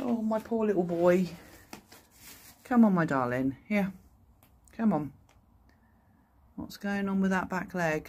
Oh, my poor little boy. Come on, my darling. Here. Come on. What's going on with that back leg?